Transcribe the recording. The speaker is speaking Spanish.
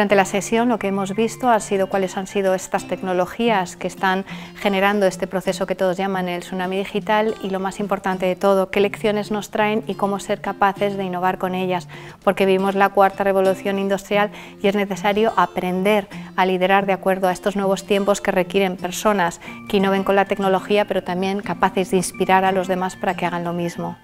Durante la sesión lo que hemos visto ha sido cuáles han sido estas tecnologías que están generando este proceso que todos llaman el tsunami digital y lo más importante de todo, qué lecciones nos traen y cómo ser capaces de innovar con ellas, porque vivimos la cuarta revolución industrial y es necesario aprender a liderar de acuerdo a estos nuevos tiempos que requieren personas que innoven con la tecnología pero también capaces de inspirar a los demás para que hagan lo mismo.